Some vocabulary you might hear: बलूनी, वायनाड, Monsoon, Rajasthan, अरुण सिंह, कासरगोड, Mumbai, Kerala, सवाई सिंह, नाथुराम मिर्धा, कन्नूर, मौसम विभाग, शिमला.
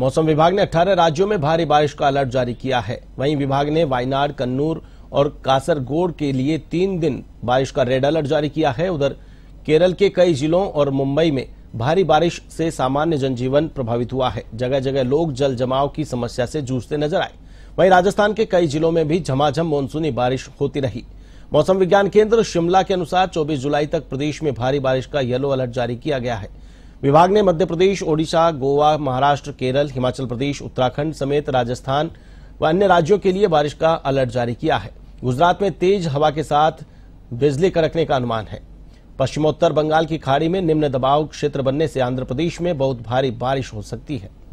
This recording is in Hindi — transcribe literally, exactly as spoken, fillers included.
मौसम विभाग ने अठारह राज्यों में भारी बारिश का अलर्ट जारी किया है। वहीं विभाग ने वायनाड, कन्नूर और कासरगोड के लिए तीन दिन बारिश का रेड अलर्ट जारी किया है। उधर केरल के कई जिलों और मुंबई में भारी बारिश से सामान्य जनजीवन प्रभावित हुआ है। जगह जगह लोग जल जमाव की समस्या से जूझते नजर आए। वहीं राजस्थान के कई जिलों में भी झमाझम मानसूनी बारिश होती रही। मौसम विज्ञान केंद्र शिमला के अनुसार चौबीस जुलाई तक प्रदेश में भारी बारिश का येलो अलर्ट जारी किया गया है। विभाग ने मध्य प्रदेश, ओडिशा, गोवा, महाराष्ट्र, केरल, हिमाचल प्रदेश, उत्तराखंड समेत राजस्थान व अन्य राज्यों के लिए बारिश का अलर्ट जारी किया है। गुजरात में तेज हवा के साथ बिजली कड़कने का अनुमान है। पश्चिमोत्तर बंगाल की खाड़ी में निम्न दबाव क्षेत्र बनने से आंध्र प्रदेश में बहुत भारी बारिश हो सकती है।